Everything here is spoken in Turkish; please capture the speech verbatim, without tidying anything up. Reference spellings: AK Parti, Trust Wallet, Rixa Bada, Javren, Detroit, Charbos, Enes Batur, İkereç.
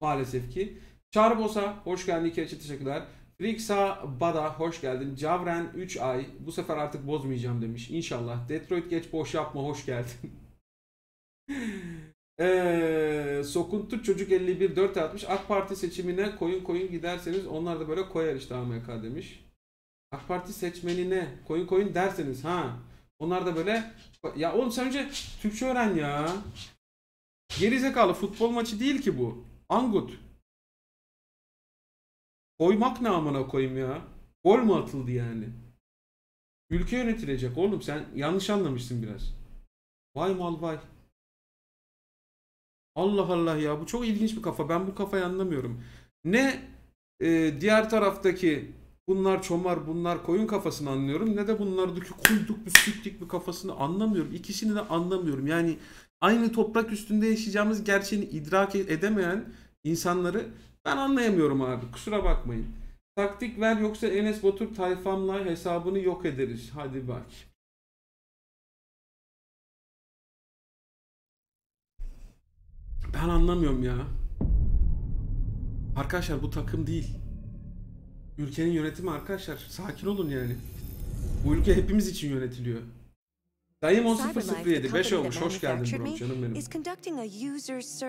maalesef ki. Charbos'a hoş geldin, İkereç'e teşekkürler. Rixa Bada hoş geldin. Javren üç ay bu sefer artık bozmayacağım demiş. İnşallah. Detroit geç boş yapma, hoş geldin. Ee, Sokuntu çocuk elli bir dörtte atmış. A K Parti seçimine koyun koyun giderseniz onlar da böyle koyar işte A M K demiş. A K Parti seçmenine koyun koyun derseniz ha onlar da böyle. Ya oğlum sen önce Türkçe öğren ya. Gerizekalı, futbol maçı değil ki bu. Angut. Koymak ne amına koyayım ya? Gol mu atıldı yani? Ülke yönetilecek oğlum, sen yanlış anlamışsın biraz. Vay mal vay. Allah Allah ya, bu çok ilginç bir kafa. Ben bu kafayı anlamıyorum. Ne e, diğer taraftaki bunlar çomar bunlar koyun kafasını anlıyorum, ne de bunlardaki kuyduk büsüklük bir kafasını anlamıyorum. İkisini de anlamıyorum. Yani aynı toprak üstünde yaşayacağımız gerçeğini idrak edemeyen insanları ben anlayamıyorum abi, kusura bakmayın. Taktik ver yoksa Enes Batur tayfamla hesabını yok ederiz. Hadi bak. Ben anlamıyorum ya. Arkadaşlar bu takım değil. Ülkenin yönetimi arkadaşlar. Sakin olun yani. Bu ülke hepimiz için yönetiliyor. Dayım on sıfır sıfır yedi beş olmuş. Hoş geldin bro, canım benim.